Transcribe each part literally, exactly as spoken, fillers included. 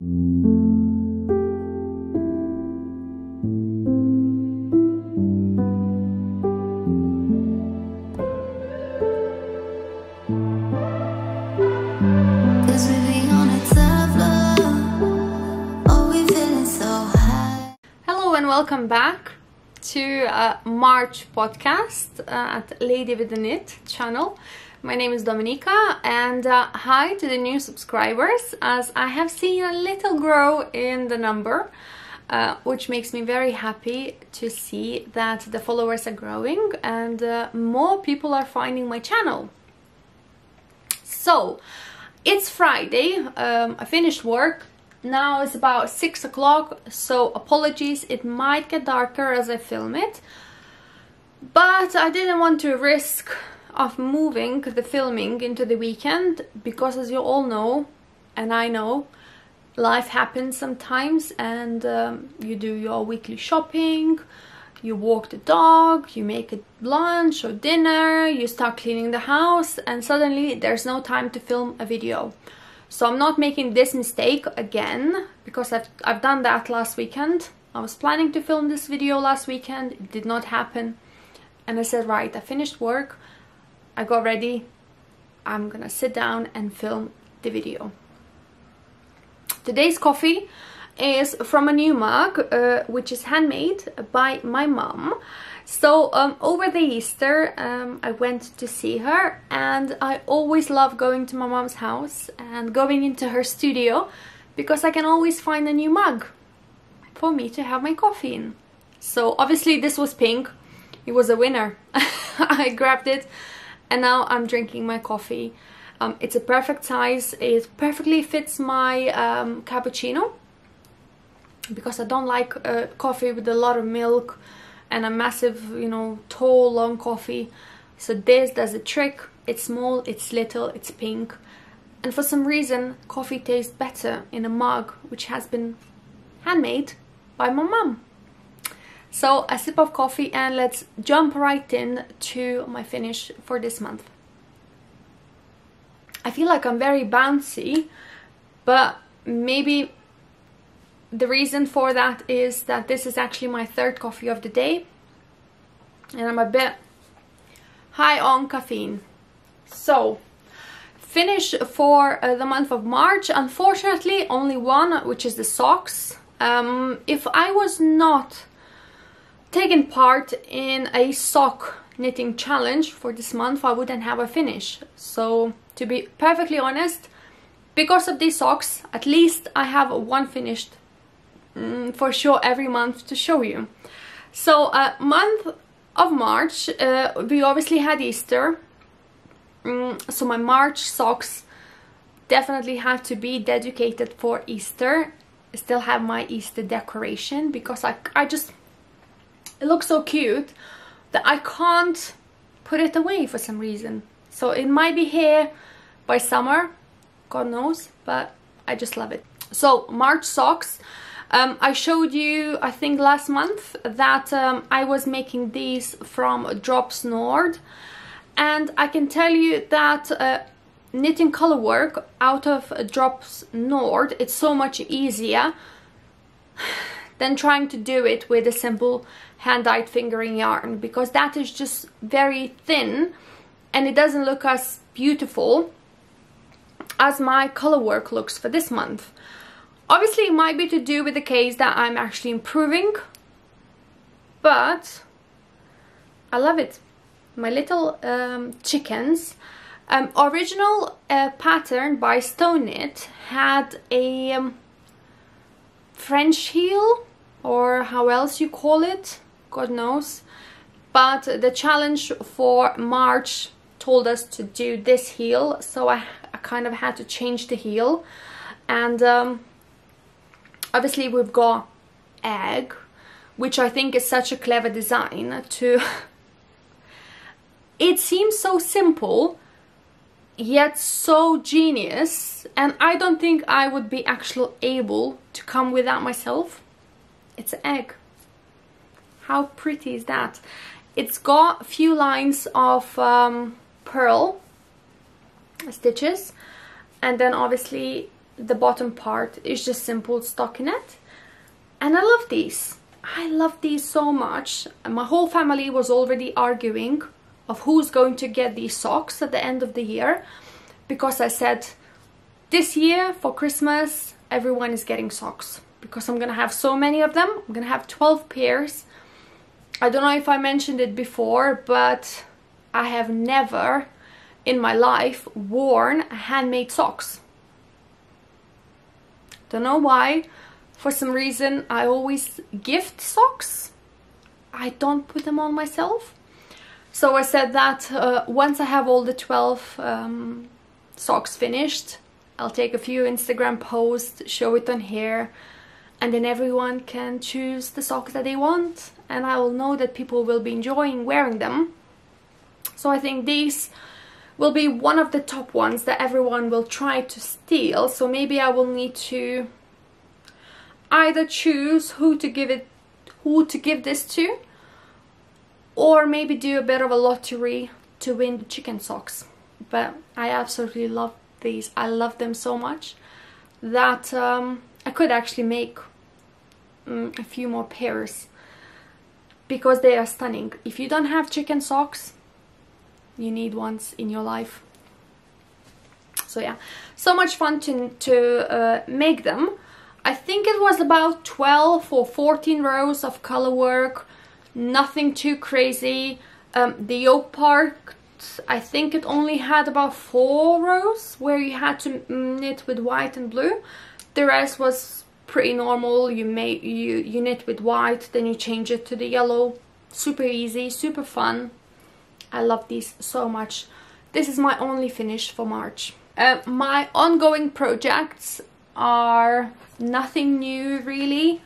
Hello and welcome back to uh, March podcast uh, at Lady With a Knit channel. My name is Dominika, and uh, hi to the new subscribers, as I have seen a little grow in the number, uh, which makes me very happy to see that the followers are growing and uh, more people are finding my channel. So it's Friday, um, I finished work, now it's about six o'clock, so apologies, it might get darker as I film it, but I didn't want to risk of moving the filming into the weekend, because as you all know, and I know, life happens sometimes, and um, you do your weekly shopping, you walk the dog, you make a lunch or dinner, you start cleaning the house, and suddenly there's no time to film a video. So I'm not making this mistake again, because I've, I've done that last weekend. I was planning to film this video last weekend, it did not happen, and I said, right, I finished work, I got ready, I'm gonna sit down and film the video. Today's coffee is from a new mug, uh, which is handmade by my mum. So um, over the Easter, um, I went to see her, and I always love going to my mum's house and going into her studio, because I can always find a new mug for me to have my coffee in. So obviously this was pink, it was a winner. I grabbed it. And now I'm drinking my coffee. Um, it's a perfect size, it perfectly fits my um, cappuccino, because I don't like uh, coffee with a lot of milk and a massive, you know, tall, long coffee. So this does a trick. It's small, it's little, it's pink. And for some reason, coffee tastes better in a mug which has been handmade by my mum. So a sip of coffee, and let's jump right in to my finish for this month. I feel like I'm very bouncy, but maybe the reason for that is that this is actually my third coffee of the day, and I'm a bit high on caffeine. So finish for uh, the month of March, unfortunately only one, which is the socks. Um, if I was not taken part in a sock knitting challenge for this month, I wouldn't have a finish. So to be perfectly honest, because of these socks, at least I have one finished um, for sure every month to show you. So uh, month of March, uh, we obviously had Easter, um, so my March socks definitely had to be dedicated for Easter. I still have my Easter decoration, because I, I just it looks so cute that I can't put it away for some reason. So it might be here by summer, God knows, but I just love it. So March socks, um, I showed you, I think last month, that um, I was making these from Drops Nord, and I can tell you that uh, knitting color work out of Drops Nord, it's so much easier than trying to do it with a simple hand-dyed fingering yarn, because that is just very thin and it doesn't look as beautiful as my color work looks for this month. Obviously it might be to do with the case that I'm actually improving, but I love it. My little um, chickens. Um, original uh, pattern by Stoneknit had a um, French heel, or how else you call it, God knows, but the challenge for March told us to do this heel, so I, I kind of had to change the heel. And um, obviously we've got egg, which I think is such a clever design to it seems so simple yet so genius, and I don't think I would be actually able to come without myself. It's an egg. How pretty is that? It's got a few lines of um, pearl stitches, and then obviously the bottom part is just simple stockinette. And I love these. I love these so much. My whole family was already arguing of who's going to get these socks at the end of the year, because I said this year for Christmas everyone is getting socks, because I'm gonna have so many of them. I'm gonna have twelve pairs. I don't know if I mentioned it before, but I have never in my life worn handmade socks. Don't know why. For some reason I always gift socks. I don't put them on myself. So I said that uh, once I have all the twelve um, socks finished, I'll take a few Instagram posts, show it on here, and then everyone can choose the socks that they want, and I will know that people will be enjoying wearing them. So I think these will be one of the top ones that everyone will try to steal. So maybe I will need to either choose who to give it, who to give this to, or maybe do a bit of a lottery to win the chicken socks. But I absolutely love these. I love them so much that um, I could actually make um, a few more pairs, because they are stunning. If you don't have chicken socks, you need ones in your life. So yeah, so much fun to, to uh, make them. I think it was about twelve or fourteen rows of color work. Nothing too crazy. Um, the yoke part, I think it only had about four rows where you had to knit with white and blue. The rest was pretty normal. You may, you, you knit with white, then you change it to the yellow. Super easy, super fun. I love these so much. This is my only finish for March. Uh, my ongoing projects are nothing new really.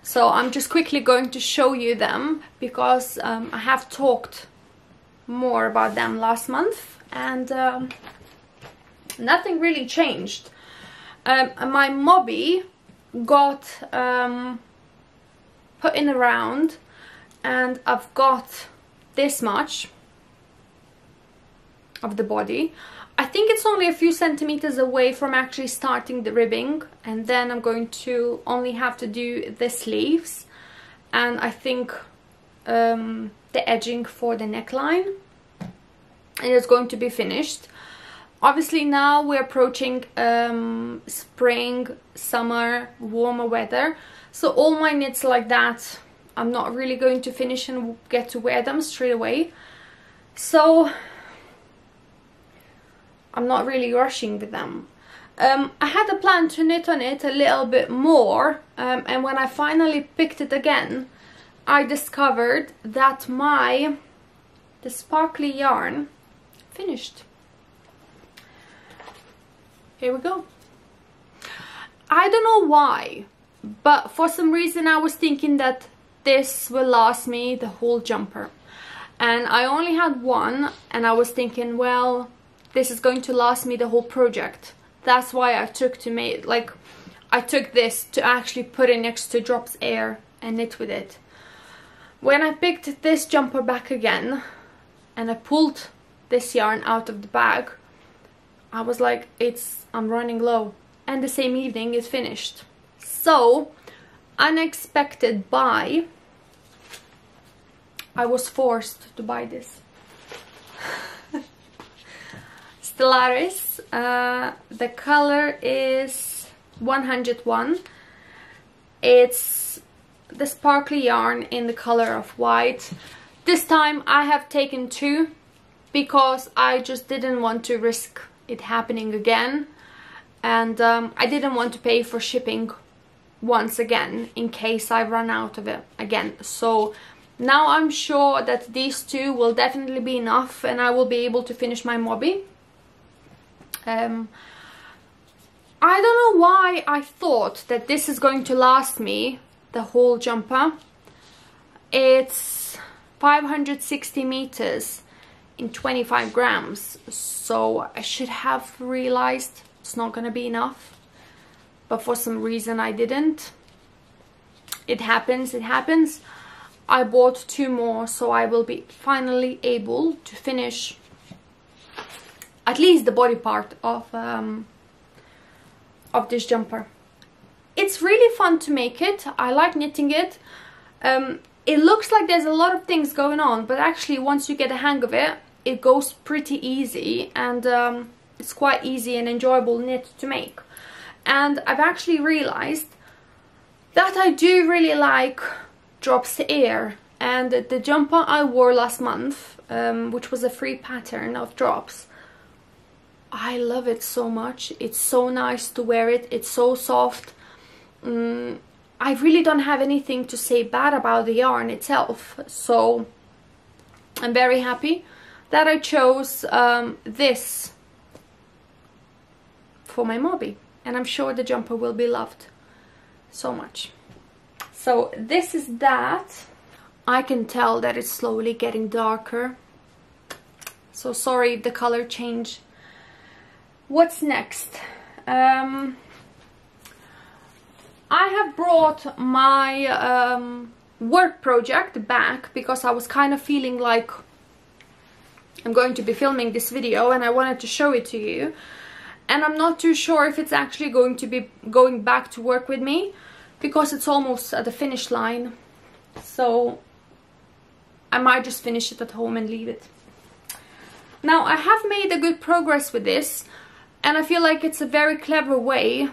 So I'm just quickly going to show you them, because um, I have talked more about them last month, and um, nothing really changed. Um, my Mobi got um, put in a round, and I've got this much of the body. I think it's only a few centimeters away from actually starting the ribbing, and then I'm going to only have to do the sleeves and I think um, the edging for the neckline, and it's going to be finished. Obviously now we're approaching um, spring, summer, warmer weather, so all my knits like that I'm not really going to finish and get to wear them straight away, so I'm not really rushing with them. Um, I had a plan to knit on it a little bit more, um, and when I finally picked it again, I discovered that my the sparkly yarn finished. Here we go. I don't know why, but for some reason I was thinking that this will last me the whole jumper, and I only had one, and I was thinking, well, this is going to last me the whole project. That's why I took to make like I took this to actually put it next to Drops Air and knit with it. When I picked this jumper back again and I pulled this yarn out of the bag, I was like, it's I'm running low, and the same evening it finished. So unexpected buy, I was forced to buy this. Stellaris, uh, the color is one hundred one. It's the sparkly yarn in the color of white. This time I have taken two, because I just didn't want to risk it happening again, and um, I didn't want to pay for shipping once again in case I run out of it again. So now I'm sure that these two will definitely be enough, and I will be able to finish my Mobi. Um, I don't know why I thought that this is going to last me the whole jumper. It's five hundred sixty meters in twenty-five grams, so I should have realized it's not gonna be enough, but for some reason I didn't. It happens, it happens. I bought two more, so I will be finally able to finish at least the body part of um, of this jumper. It's really fun to make it. I like knitting it. Um, it looks like there's a lot of things going on, but actually once you get a hang of it, it goes pretty easy, and um, it's quite easy and enjoyable knit to make. And I've actually realized that I do really like Drops Air, and the jumper I wore last month, um, which was a free pattern of Drops, I love it so much. It's so nice to wear it, it's so soft. um, I really don't have anything to say bad about the yarn itself, so I'm very happy that I chose um, this for my Mobi, and I'm sure the jumper will be loved so much. So this is that. I can tell that it's slowly getting darker, so sorry if the color change. What's next? Um, I have brought my um, work project back because I was kind of feeling like I'm going to be filming this video and I wanted to show it to you. And I'm not too sure if it's actually going to be going back to work with me because it's almost at the finish line. So I might just finish it at home and leave it. Now, I have made a good progress with this, and I feel like it's a very clever way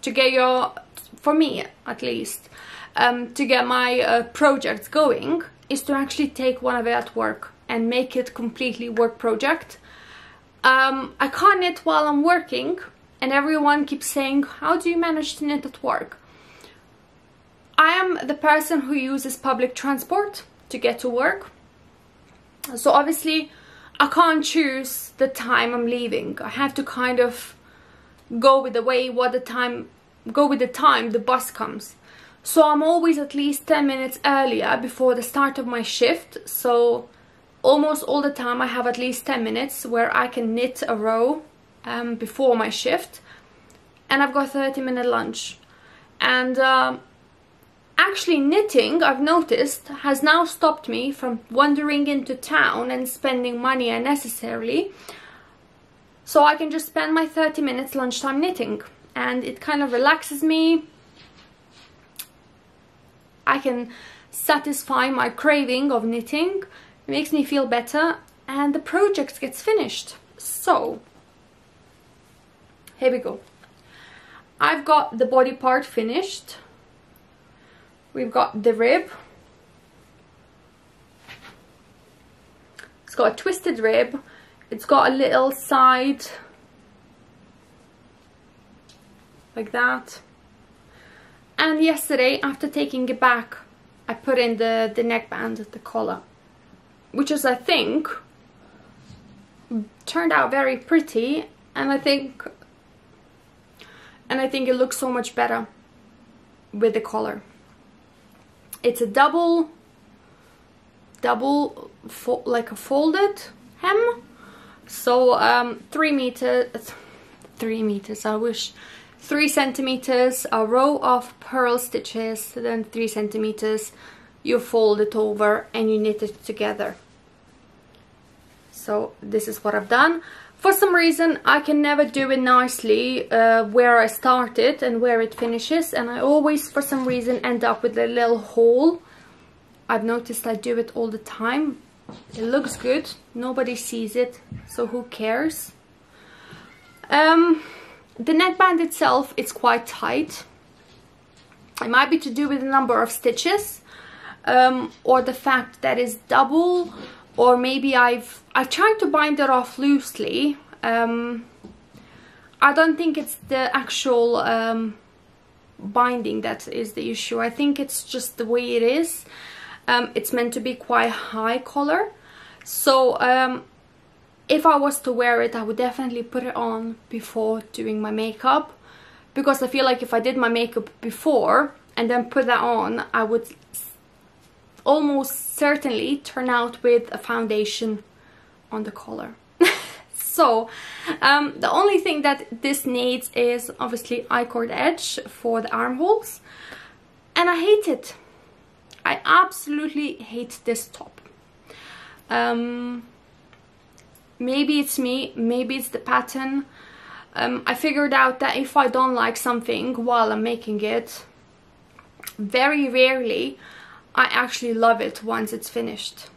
to get your, for me at least, um, to get my uh, projects going, is to actually take one of it at work and make it completely work project. Um, I can't knit while I'm working, and everyone keeps saying, how do you manage to knit at work? I am the person who uses public transport to get to work, so obviously I can't choose the time I'm leaving. I have to kind of go with the way what the time go with the time the bus comes. So I'm always at least ten minutes earlier before the start of my shift. So almost all the time I have at least ten minutes where I can knit a row um, before my shift, and I've got thirty minute lunch. And um, actually knitting, I've noticed, has now stopped me from wandering into town and spending money unnecessarily. So I can just spend my thirty minutes lunchtime knitting, and it kind of relaxes me. I can satisfy my craving of knitting, it makes me feel better, and the project gets finished. So here we go. I've got the body part finished. We've got the rib. It's got a twisted rib. It's got a little side like that. And yesterday, after taking it back, I put in the, the neckband, the collar, which is, I think, turned out very pretty, and I think and I think it looks so much better with the collar. It's a double, double, fo like a folded hem. So um, three meters, th three meters, I wish, three centimeters, a row of purl stitches, then three centimeters, you fold it over and you knit it together. So this is what I've done. For some reason, I can never do it nicely uh, where I started and where it finishes, and I always, for some reason, end up with a little hole. I've noticed I do it all the time. It looks good, nobody sees it, so who cares? Um, the neckband itself is quite tight. It might be to do with the number of stitches, um, or the fact that it's double, or maybe I've I've tried to bind it off loosely. Um, I don't think it's the actual um, binding that is the issue. I think it's just the way it is. Um, it's meant to be quite high collar. So um, if I was to wear it, I would definitely put it on before doing my makeup, because I feel like if I did my makeup before and then put that on, I would almost certainly turn out with a foundation on the collar. So um, the only thing that this needs is obviously I-cord edge for the armholes, and I hate it. I absolutely hate this top. Um, maybe it's me, maybe it's the pattern. um, I figured out that if I don't like something while I'm making it, very rarely I actually love it once it's finished.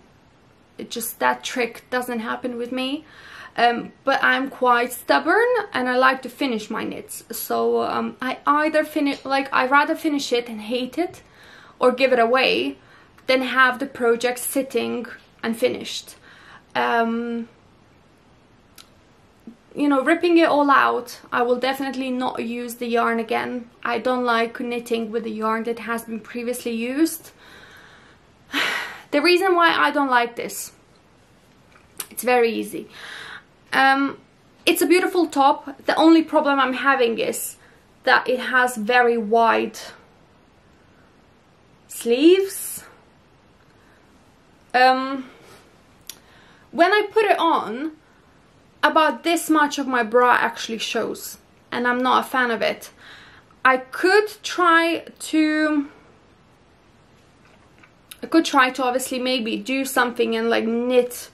It just, that trick doesn't happen with me. Um, but I'm quite stubborn and I like to finish my knits. So um, I either finish, like I rather finish it and hate it or give it away than have the project sitting unfinished. Um, you know, ripping it all out, I will definitely not use the yarn again. I don't like knitting with the yarn that has been previously used. The reason why I don't like this, it's very easy. Um, it's a beautiful top. The only problem I'm having is that it has very wide sleeves. Um, when I put it on, about this much of my bra actually shows, and I'm not a fan of it. I could try to... I could try to obviously maybe do something and like knit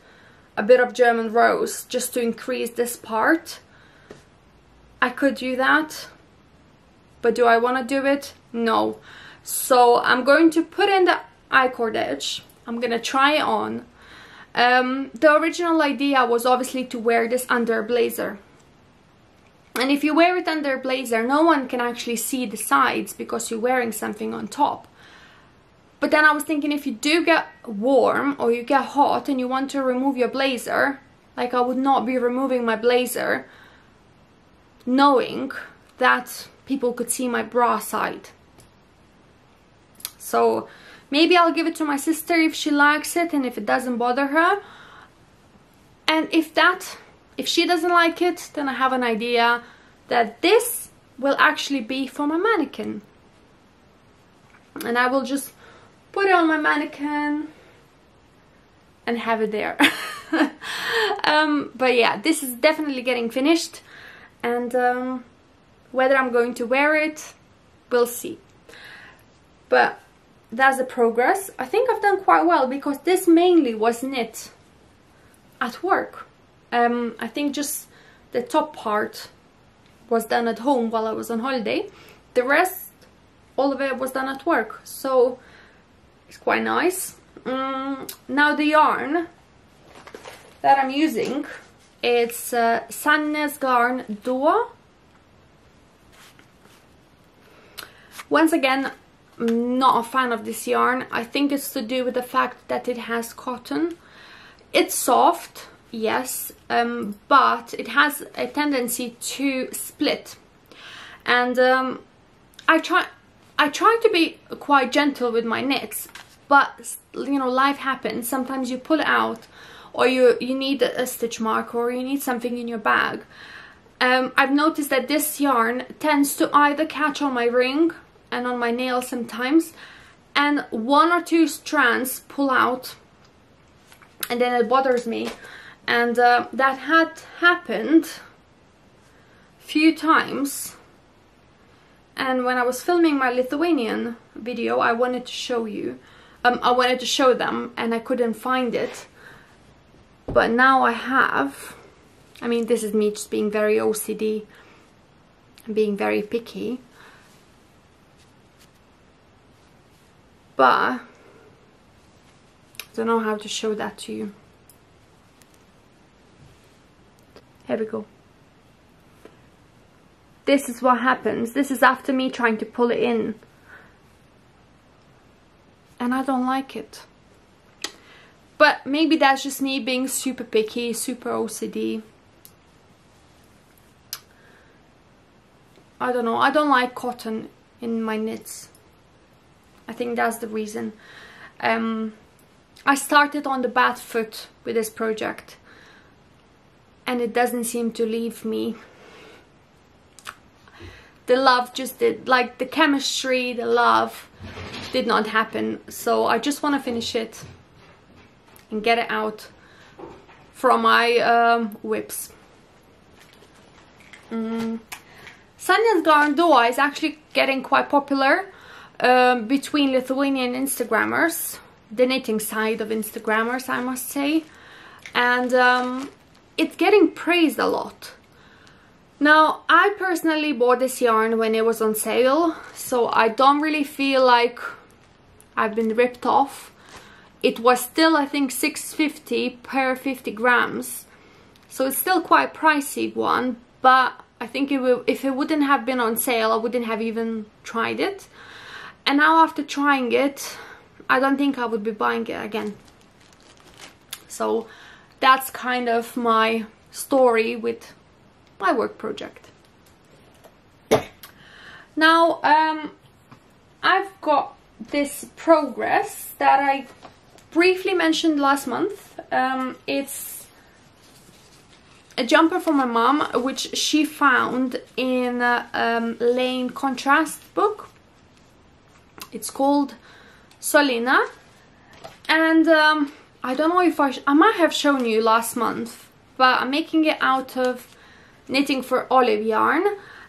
a bit of German rows just to increase this part. I could do that, but do I want to do it? No. So I'm going to put in the I-cord edge. I'm gonna try it on. Um, the original idea was obviously to wear this under a blazer, and if you wear it under a blazer, no one can actually see the sides because you're wearing something on top. But then I was thinking, if you do get warm or you get hot and you want to remove your blazer, like I would not be removing my blazer knowing that people could see my bra side. So maybe I'll give it to my sister if she likes it and if it doesn't bother her. And if that, if she doesn't like it, then I have an idea that this will actually be for my mannequin. And I will just put it on my mannequin and have it there. um, but yeah, this is definitely getting finished, and um, whether I'm going to wear it, we'll see. But that's the progress. I think I've done quite well because this mainly was knit at work. Um, I think just the top part was done at home while I was on holiday. The rest, all of it was done at work. So it's quite nice. Um, now the yarn that I'm using, it's uh, Sandnes Garn Duo. Once again, I'm not a fan of this yarn. I think it's to do with the fact that it has cotton. It's soft, yes, um, but it has a tendency to split. And um, I try... I try to be quite gentle with my knits, but you know, life happens. Sometimes you pull it out, or you, you need a stitch mark, or you need something in your bag. Um, I've noticed that this yarn tends to either catch on my ring and on my nail sometimes, and one or two strands pull out, and then it bothers me. And uh, that had happened a few times. And when I was filming my Lithuanian video, I wanted to show you, um, I wanted to show them, and I couldn't find it. But now I have. I mean, this is me just being very O C D and being very picky. But I don't know how to show that to you. Here we go. This is what happens. This is after me trying to pull it in. And I don't like it. But maybe that's just me being super picky, super O C D. I don't know. I don't like cotton in my knits. I think that's the reason. Um, I started on the bad foot with this project. And it doesn't seem to leave me. The love just did, like the chemistry, the love did not happen. So I just want to finish it and get it out from my um, whips. Mm. Sandnes Garn Duo is actually getting quite popular um, between Lithuanian Instagrammers, the knitting side of Instagrammers, I must say. And um, it's getting praised a lot. Now, I personally bought this yarn when it was on sale, so I don't really feel like I've been ripped off. It was still, I think, six fifty per fifty grams, so it's still quite a pricey one, but I think it will, if it wouldn't have been on sale, I wouldn't have even tried it. And now after trying it, I don't think I would be buying it again. So that's kind of my story with my work project. Now, um, I've got this progress that I briefly mentioned last month. Um, it's a jumper for my mom, which she found in uh, um, Laine Contrast book. It's called Solina, and um, I don't know if I, sh I might have shown you last month, but I'm making it out of Knitting for Olive yarn.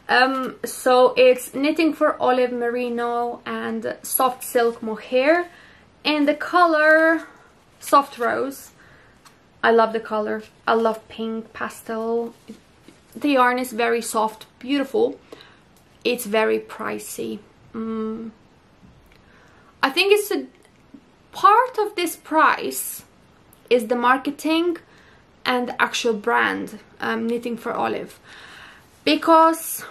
Um, so it's Knitting for Olive merino and soft silk mohair, and the color soft rose. I love the color. I love pink pastel. The yarn is very soft, beautiful. It's very pricey. Mm. I think it's a part of this price is the marketing and the actual brand, um, Knitting for Olive, because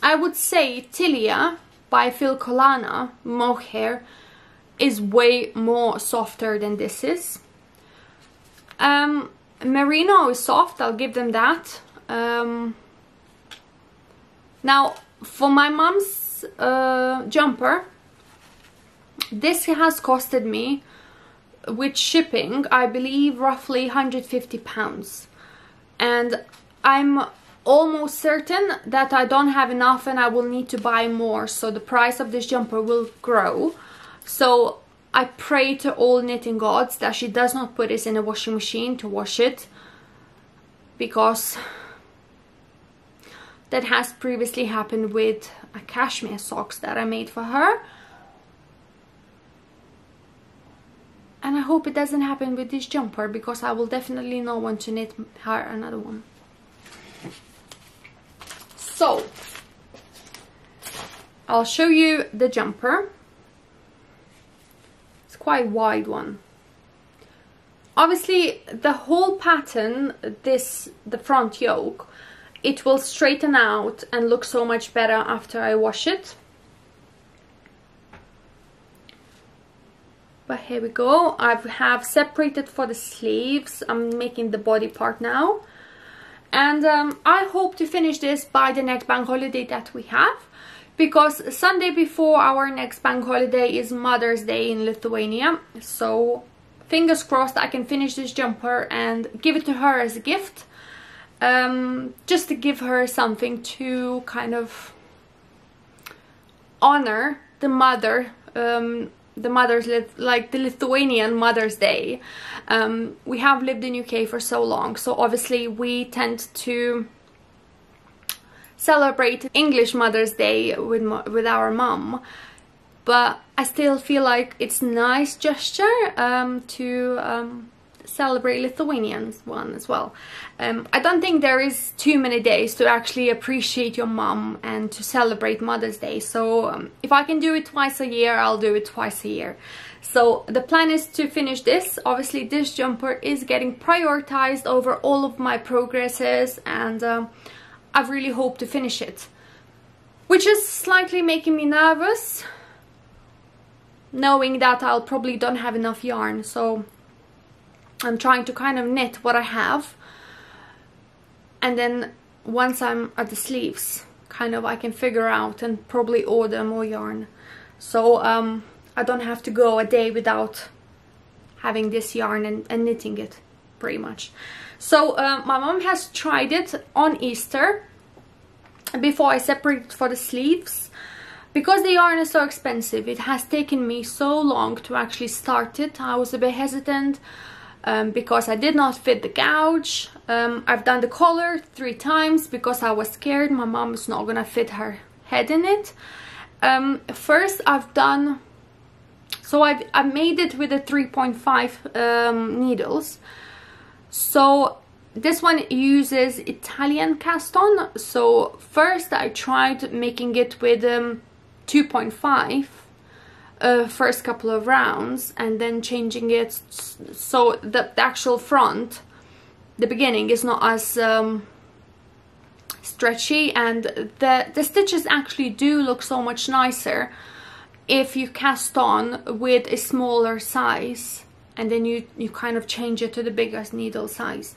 I would say Tilia by Filcolana mohair is way more softer than this is. Um, merino is soft, I'll give them that. Um, now for my mom's uh, jumper, this has costed me, with shipping, I believe roughly one hundred fifty pounds, and I'm almost certain that I don't have enough and I will need to buy more, so the price of this jumper will grow. So I pray to all knitting gods that she does not put this in a washing machine to wash it, because that has previously happened with a cashmere socks that I made for her. And I hope it doesn't happen with this jumper, because I will definitely not want to knit her another one. So, I'll show you the jumper. It's quite a wide one. Obviously, the whole pattern, this, the front yoke, it will straighten out and look so much better after I wash it. But here we go, I have separated for the sleeves, I'm making the body part now. And um, I hope to finish this by the next bank holiday that we have, because Sunday before our next bank holiday is Mother's Day in Lithuania. So fingers crossed I can finish this jumper and give it to her as a gift. Um, just to give her something to kind of honor the mother, um, the mother's, like the Lithuanian Mother's Day. Um, we have lived in U K for so long, so obviously we tend to celebrate English Mother's Day with, with our mum. But I still feel like it's nice gesture um, to um, celebrate Lithuanians one as well. Um, I don't think there is too many days to actually appreciate your mum and to celebrate Mother's Day. So um, if I can do it twice a year, I'll do it twice a year. So the plan is to finish this. Obviously this jumper is getting prioritized over all of my progresses, and um, I really hope to finish it, which is slightly making me nervous, knowing that I'll probably don't have enough yarn. So I'm trying to kind of knit what I have, and then once I'm at the sleeves, kind of I can figure out and probably order more yarn. So um, I don't have to go a day without having this yarn and, and knitting it, pretty much. So uh, my mom has tried it on Easter before I separate for the sleeves. Because the yarn is so expensive, it has taken me so long to actually start it. I was a bit hesitant. Um, because I did not fit the gouge. Um, I've done the collar three times because I was scared my mom is not gonna fit her head in it. Um, first I've done, so I've, I made it with the three point five um, needles. So This one uses Italian cast on, so first I tried making it with um, two point five uh, first couple of rounds, and then changing it so that the actual front, the beginning, is not as um, stretchy, and the, the stitches actually do look so much nicer if you cast on with a smaller size and then you, you kind of change it to the biggest needle size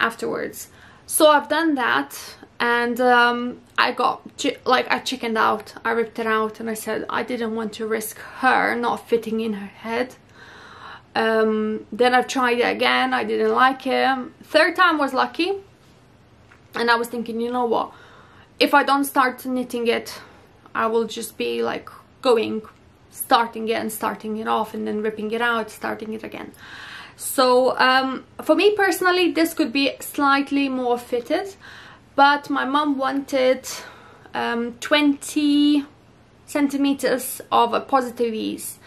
afterwards. So I've done that, and um, I got, like, I chickened out, I ripped it out, and I said I didn't want to risk her not fitting in her head. Um, then I've tried it again, I didn't like it. Third time was lucky, and I was thinking, you know what, if I don't start knitting it, I will just be like going, starting it and starting it off, and then ripping it out, starting it again. So um, for me personally, this could be slightly more fitted, but my mum wanted um, twenty centimeters of a positive ease,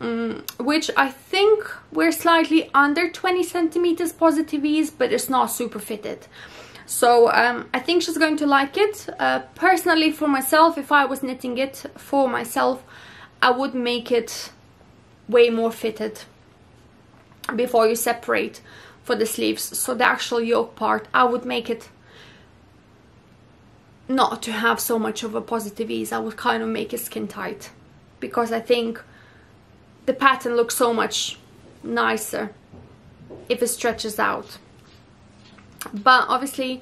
um, which I think we're slightly under twenty centimeters positive ease, but it's not super fitted. So um, I think she's going to like it. Uh, personally, for myself, if I was knitting it for myself, I would make it way more fitted before you separate for the sleeves. So the actual yoke part, I would make it not to have so much of a positive ease. I would kind of make it skin tight, because I think the pattern looks so much nicer if it stretches out. But obviously,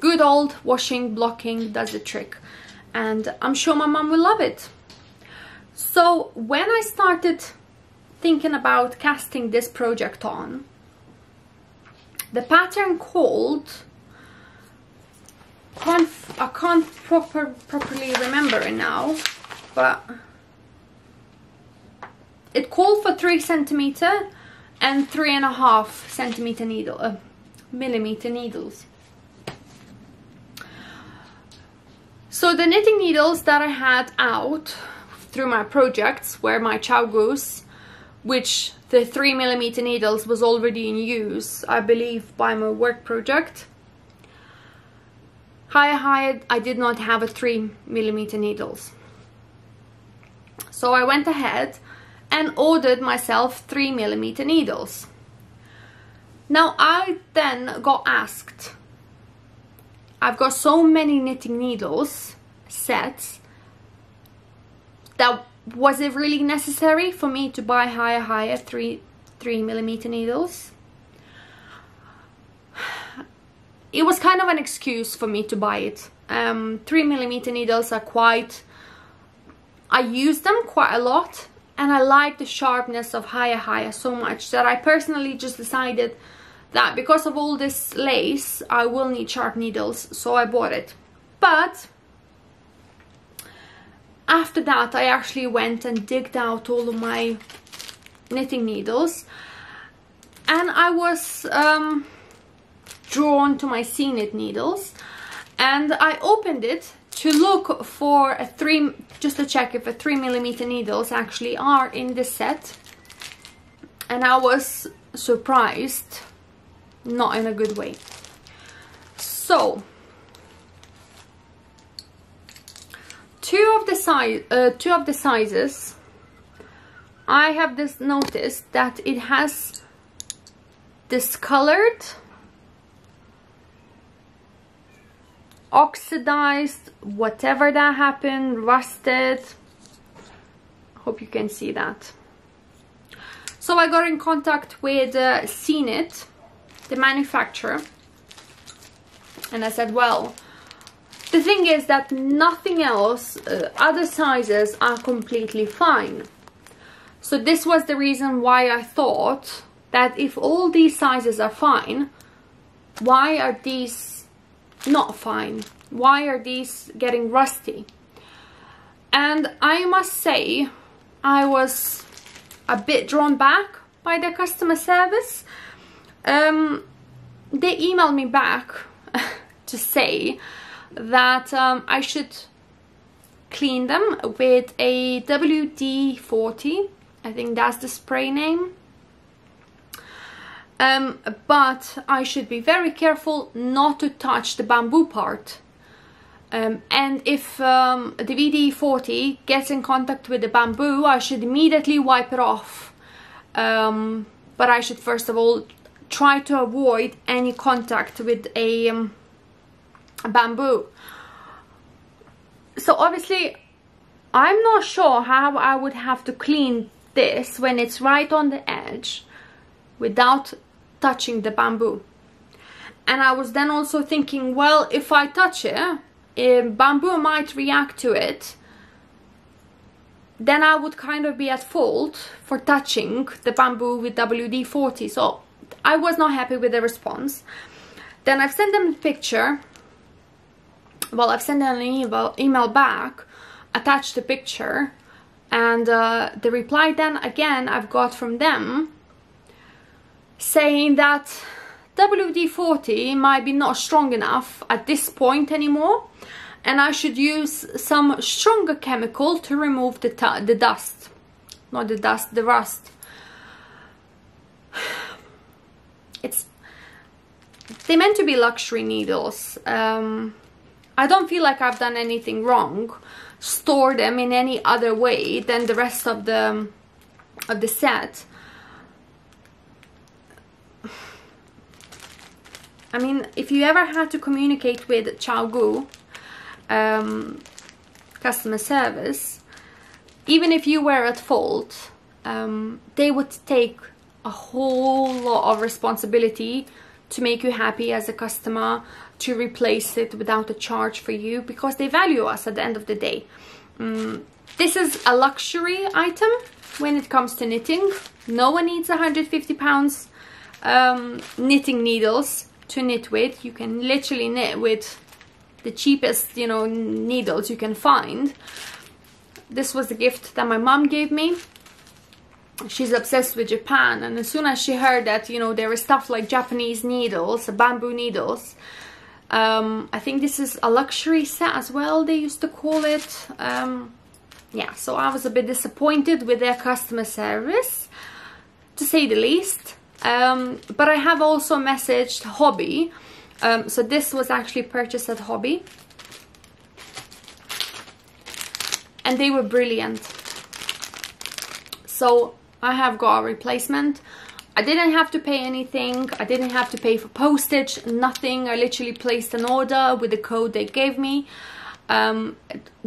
good old washing blocking does the trick, and I'm sure my mum will love it. So when I started thinking about casting this project on, the pattern called, Conf I can't proper properly remember it now, but it called for three centimeter and three and a half centimeter needle, uh, millimeter needles. So the knitting needles that I had out through my projects were my Chiaogoos, which the three millimeter needles was already in use, I believe, by my work project. HiyaHiya, I did not have a three millimeter needles, so I went ahead and ordered myself three millimeter needles. Now I then got asked, I've got so many knitting needles sets, that was it really necessary for me to buy HiyaHiya three three millimeter needles? It was kind of an excuse for me to buy it. Um, three millimeter needles are quite, I use them quite a lot, and I like the sharpness of HiyaHiya so much that I personally just decided that because of all this lace, I will need sharp needles, so I bought it. But after that, I actually went and digged out all of my knitting needles, and I was um, drawn to my Seeknit needles, and I opened it to look for a three, just to check if a three millimeter needles actually are in the set, and I was surprised, not in a good way. So two of the size, uh, two of the sizes, I have this noticed that it has discolored, oxidized, whatever that happened, rusted. Hope you can see that. So I got in contact with uh, Seeknit, the manufacturer, and I said, well, the thing is that nothing else, uh, other sizes are completely fine. So this was the reason why I thought that if all these sizes are fine, why are these not fine? Why are these getting rusty? And I must say, I was a bit drawn back by the customer service. Um, they emailed me back to say that um, I should clean them with a W D forty, I think that's the spray name, um, but I should be very careful not to touch the bamboo part. Um, and if um, the V D forty gets in contact with the bamboo, I should immediately wipe it off. Um, but I should first of all try to avoid any contact with a, um, a bamboo. So obviously I'm not sure how I would have to clean this when it's right on the edge without touching the bamboo. And I was then also thinking, well, if I touch it, if bamboo might react to it, then I would kind of be at fault for touching the bamboo with W D forty. So I was not happy with the response. Then I've sent them a picture. Well, I've sent them an email, email back, attached the picture, and uh, the reply then again I've got from them saying that W D forty might be not strong enough at this point anymore, and I should use some stronger chemical to remove the, the dust. Not the dust, the rust. It's... They're meant to be luxury needles. Um, I don't feel like I've done anything wrong. Store them in any other way than the rest of the, of the set. I mean, if you ever had to communicate with Chiaogoo um, customer service, even if you were at fault, um, they would take a whole lot of responsibility to make you happy as a customer, to replace it without a charge for you, because they value us at the end of the day. Um, this is a luxury item when it comes to knitting. No one needs one hundred fifty pounds um, knitting needles to knit with. You can literally knit with the cheapest, you know, needles you can find. This was a gift that my mom gave me. She's obsessed with Japan, and as soon as she heard that, you know, there is stuff like Japanese needles, bamboo needles, um, I think this is a luxury set as well, they used to call it. Um, yeah, so I was a bit disappointed with their customer service, to say the least. Um, but I have also messaged Hobby, um, so this was actually purchased at Hobby, and they were brilliant. So I have got a replacement. I didn't have to pay anything, I didn't have to pay for postage, nothing. I literally placed an order with the code they gave me, um,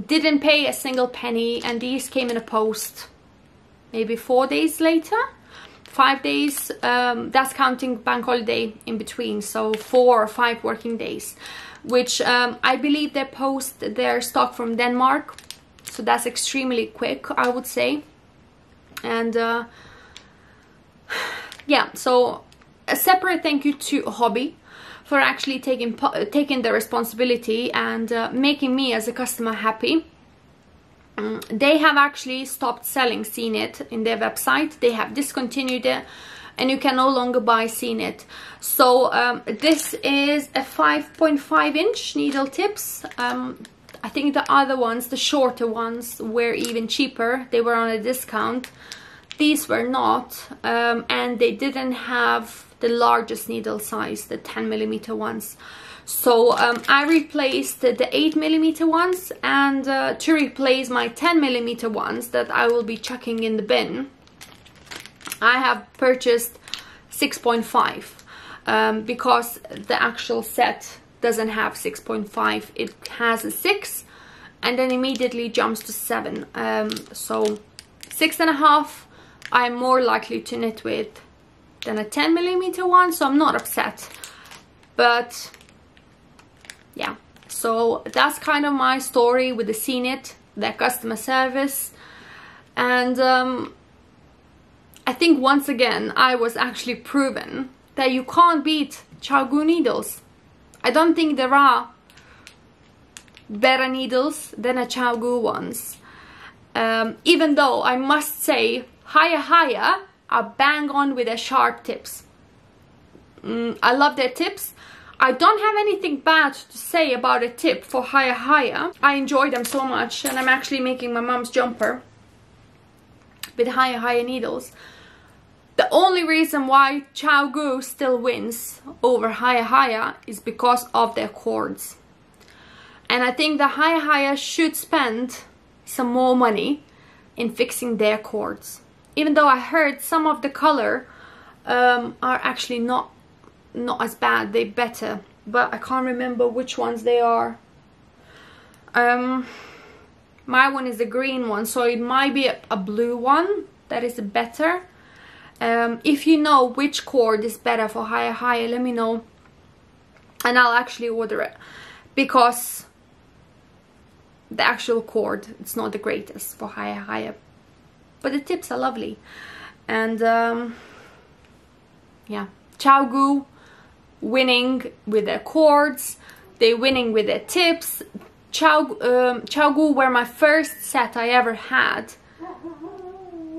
didn't pay a single penny, and these came in a post maybe four days later. Five days, um, that's counting bank holiday in between, so four or five working days, which um, I believe they post their stock from Denmark, so that's extremely quick, I would say. And uh, yeah, so a separate thank you to Hobby for actually taking taking the responsibility and uh, making me as a customer happy. Um, they have actually stopped selling Seeknit in their website. They have discontinued it, and you can no longer buy Seeknit. So um, this is a five point five inch needle tips. Um, I think the other ones, the shorter ones, were even cheaper. They were on a discount. These were not, um, and they didn't have the largest needle size, the ten millimeter ones. So um, I replaced the eight millimeter ones, and uh, to replace my ten millimeter ones that I will be chucking in the bin, I have purchased six point five, um, because the actual set doesn't have six point five, it has a six and then immediately jumps to seven. Um, so six and a half I'm more likely to knit with than a ten millimeter one, so I'm not upset. But yeah, so that's kind of my story with the Seeknit, their customer service. And um, I think once again I was actually proven that you can't beat Chiaogoo needles. I don't think there are better needles than a Chiaogoo ones. Um, even though I must say HiyaHiya are bang on with their sharp tips. Mm, I love their tips. I don't have anything bad to say about a tip for HiyaHiya. I enjoy them so much, and I'm actually making my mom's jumper with HiyaHiya needles. The only reason why Chiaogoo still wins over HiyaHiya is because of their cords. And I think that HiyaHiya should spend some more money in fixing their cords. Even though I heard some of the color um, are actually not not as bad, they're better. But I can't remember which ones they are. Um, my one is the green one, so it might be a, a blue one that is better. Um, if you know which cord is better for HiyaHiya, let me know. And I'll actually order it. Because the actual cord, it's not the greatest for HiyaHiya. But the tips are lovely. And um, yeah, Chiaogoo winning with their cords. They winning with their tips. Chiaogoo, um, Chiaogoo were my first set I ever had.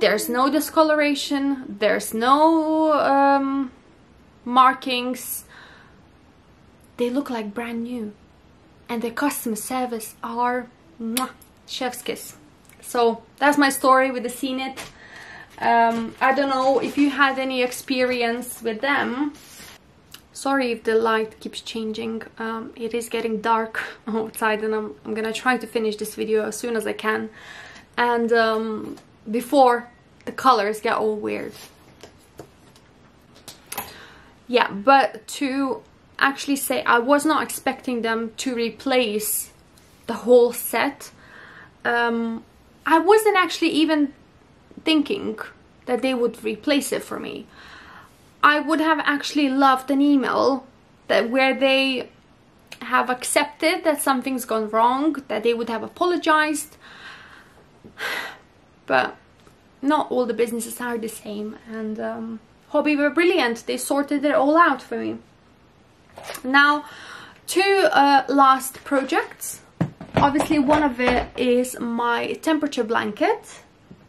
There's no discoloration. There's no um, markings. They look like brand new. And their customer service are mwah, chef's kiss. So that's my story with the Seeknit. Um, I don't know if you had any experience with them. Sorry if the light keeps changing. Um, it is getting dark outside, and I'm, I'm gonna try to finish this video as soon as I can. And um, before the colors get all weird. Yeah, but to actually say I was not expecting them to replace the whole set. Um, I wasn't actually even thinking that they would replace it for me. I would have actually loved an email that where they have accepted that something's gone wrong, that they would have apologized. But not all the businesses are the same, and um, Hobby were brilliant. They sorted it all out for me. Now, two uh, last projects. Obviously, one of it is my temperature blanket,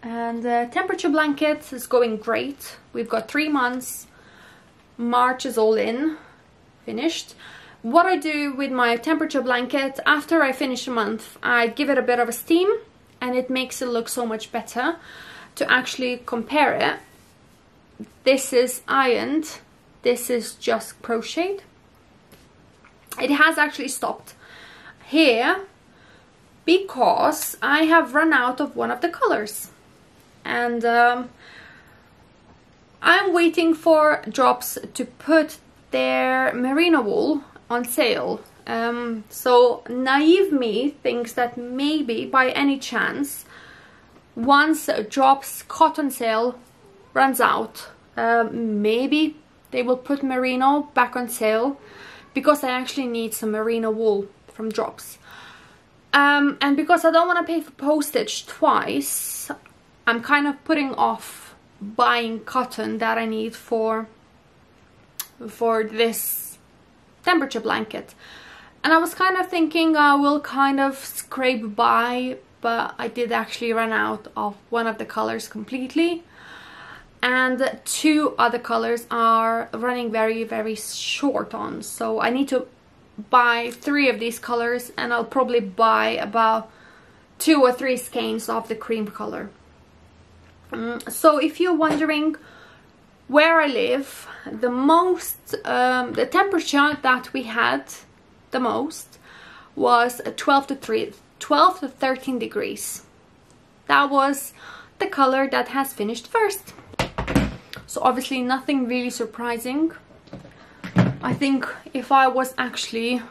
and the temperature blanket is going great. We've got three months. March is all in, finished. What I do with my temperature blanket, after I finish a month, I give it a bit of a steam, and it makes it look so much better. To actually compare it, this is ironed, this is just crocheted. It has actually stopped here because I have run out of one of the colors, and um, I'm waiting for Drops to put their merino wool on sale. Um, so naive me thinks that maybe by any chance, once Drops cotton sale runs out, uh, maybe they will put merino back on sale. Because I actually need some merino wool from Drops. Um, and because I don't want to pay for postage twice, I'm kind of putting off buying cotton that I need for, for this temperature blanket. And I was kind of thinking I will kind of scrape by, but I did actually run out of one of the colors completely. And two other colors are running very, very short on. So I need to buy three of these colors, and I'll probably buy about two or three skeins of the cream color. Um, so if you're wondering where I live, the most, um, the temperature that we had the most was twelve to thirteen degrees. That was the color that has finished first. So obviously nothing really surprising. I think if I was actually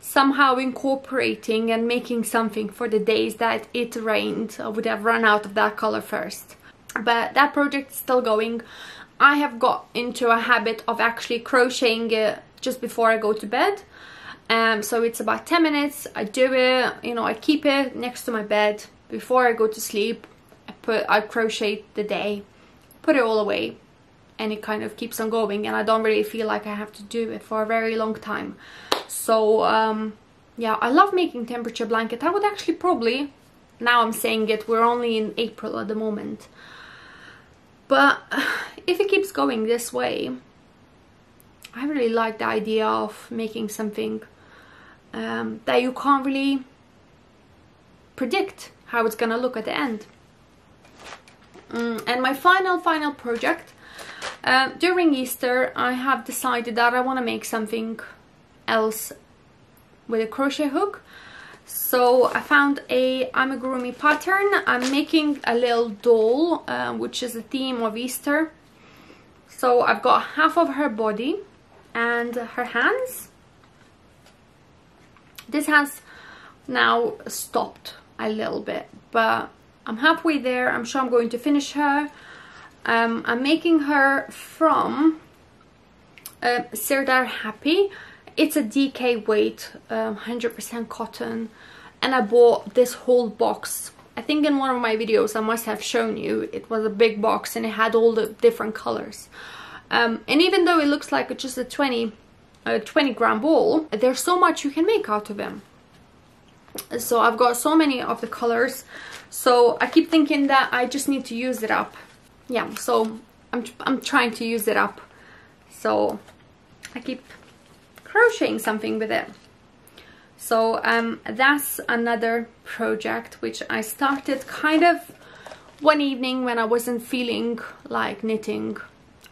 somehow incorporating and making something for the days that it rained, I would have run out of that color first. But that project is still going. I have got into a habit of actually crocheting it just before I go to bed. Um, so it's about ten minutes. I do it, you know, I keep it next to my bed. Before I go to sleep, I, put, I crochet the day. Put it all away, and it kind of keeps on going, and I don't really feel like I have to do it for a very long time. So um yeah, I love making temperature blanket. I would actually probably, now I'm saying it, we're only in April at the moment, but if it keeps going this way, I really like the idea of making something um that you can't really predict how it's gonna look at the end. Mm, and my final, final project Uh, during Easter I have decided that I want to make something else with a crochet hook. So I found a amigurumi pattern. I'm making a little doll, uh, which is the theme of Easter. So I've got half of her body and her hands. This has now stopped a little bit, but I'm halfway there. I'm sure I'm going to finish her. Um, I'm making her from uh, Sirdar Happy. It's a D K weight, um, one hundred percent cotton, and I bought this whole box. I think in one of my videos I must have shown you, it was a big box and it had all the different colors. Um, and even though it looks like it's just a twenty gram ball, there's so much you can make out of them. So I've got so many of the colors, so I keep thinking that I just need to use it up. Yeah, so I'm, I'm trying to use it up, so I keep crocheting something with it. So um, that's another project which I started kind of one evening when I wasn't feeling like knitting.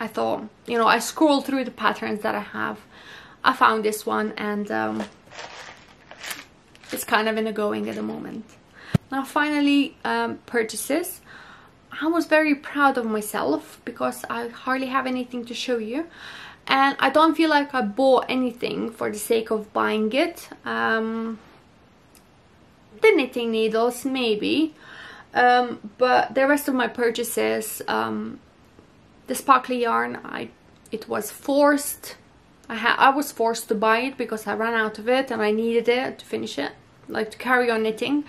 I thought, you know, I scrolled through the patterns that I have. I found this one, and um, it's kind of in the going at the moment. Now finally, um, purchases. I was very proud of myself because I hardly have anything to show you, and I don't feel like I bought anything for the sake of buying it. Um, the knitting needles maybe, um, but the rest of my purchases, um, the sparkly yarn, I it was forced. I, ha I was forced to buy it because I ran out of it and I needed it to finish it, like to carry on knitting.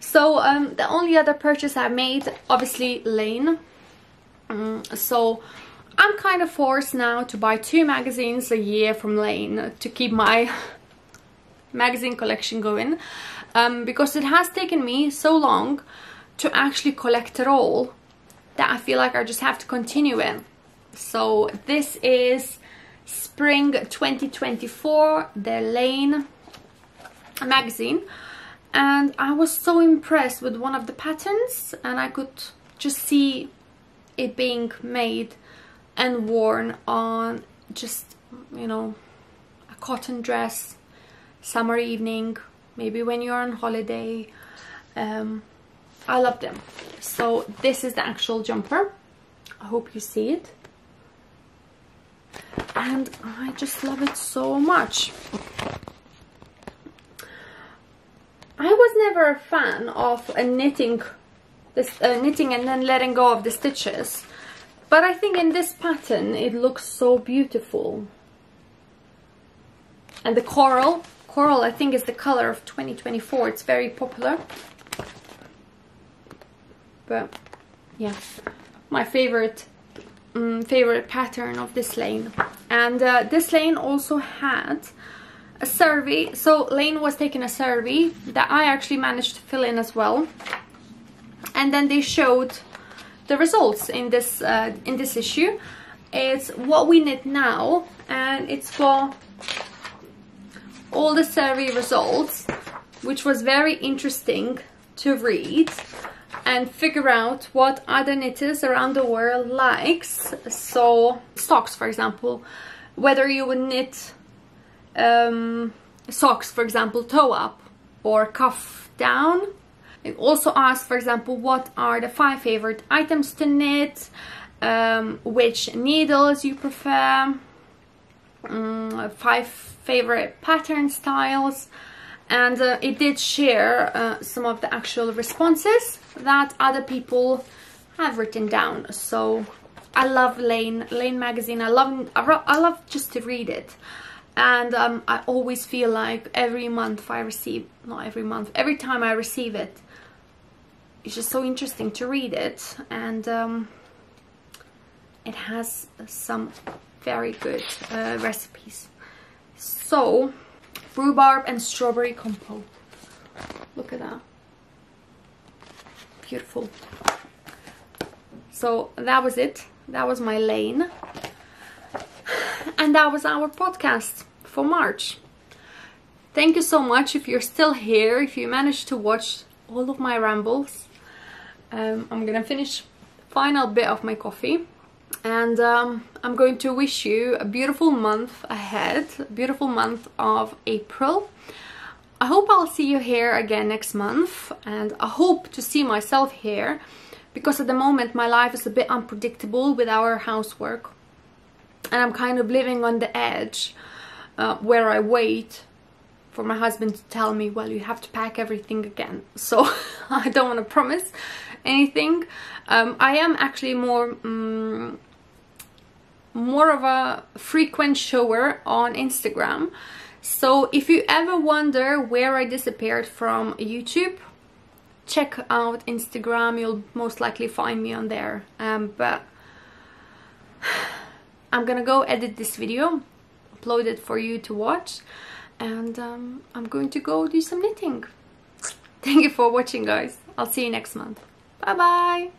So um, the only other purchase I made, obviously, Laine. Um, so I'm kind of forced now to buy two magazines a year from Laine to keep my magazine collection going, um, because it has taken me so long to actually collect it all that I feel like I just have to continue it. So this is Spring twenty twenty-four, the Laine magazine, and I was so impressed with one of the patterns, and I could just see it being made and worn on just, you know, a cotton dress, summer evening, maybe when you're on holiday. um, I love them. So this is the actual jumper, I hope you see it, and I just love it so much. I was never a fan of uh, knitting this uh, knitting and then letting go of the stitches, but I think in this pattern it looks so beautiful. And the coral, coral I think is the color of twenty twenty-four, it's very popular. But yeah, my favorite um, favorite pattern of this Laine. And uh, this Laine also had a survey, so Laine was taking a survey that I actually managed to fill in as well, and then they showed the results in this uh, in this issue. It's what we knit now, and it's for all the survey results, which was very interesting to read and figure out what other knitters around the world likes. So socks, for example, whether you would knit um, socks, for example, toe up or cuff down. It also asks, for example, what are the five favorite items to knit, um, which needles you prefer, um, five favorite pattern styles, and uh, it did share uh, some of the actual responses that other people have written down. So I love Laine, Laine magazine. I love, I love just to read it, and um, I always feel like every month I receive, not every month, every time I receive it, it's just so interesting to read it, and um, it has some very good uh, recipes. So rhubarb and strawberry compote, look at that, beautiful. So that was it, that was my Laine, and that was our podcast for March. Thank you so much if you're still here, if you managed to watch all of my rambles. um, I'm gonna finish the final bit of my coffee, And um, I'm going to wish you a beautiful month ahead, a beautiful month of April. I hope I'll see you here again next month, and I hope to see myself here, because at the moment my life is a bit unpredictable with our housework, and I'm kind of living on the edge uh, where I wait for my husband to tell me, well, you have to pack everything again. So I don't want to promise anything. Um, I am actually more um, more of a frequent shower on Instagram. So if you ever wonder where I disappeared from YouTube, check out Instagram. You'll most likely find me on there. Um, but I'm gonna go edit this video, upload it for you to watch, and um, I'm going to go do some knitting. Thank you for watching, guys. I'll see you next month. Bye bye.